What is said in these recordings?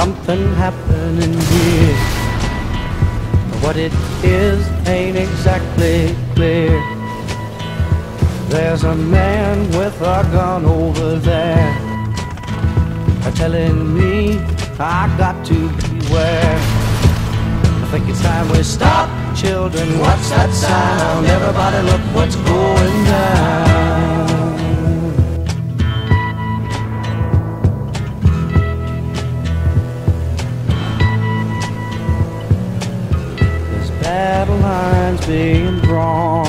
something happening here. What it is ain't exactly clear. There's a man with a gun over there telling me I got to beware. I think it's time we stop, children. What's that sound? Everybody look what's going down. Battle lines being drawn.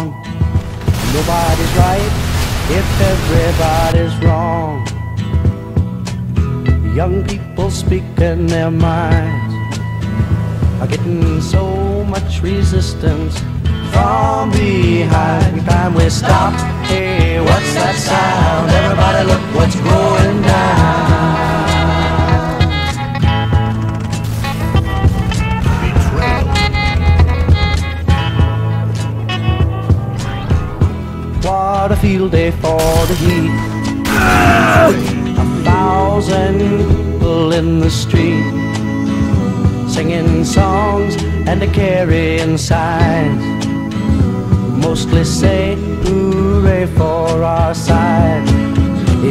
Nobody's right if everybody's wrong. Young people speaking their minds are getting so much resistance from behind. Time we stop. Hey, what's that sound? Everybody look what's going down. What a field day for the heat. A 1,000 people in the street, singing songs and a carrying signs. Mostly say hooray for our side.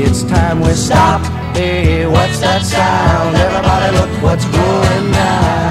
It's time we stop. Hey, what's that sound? Everybody look what's going on.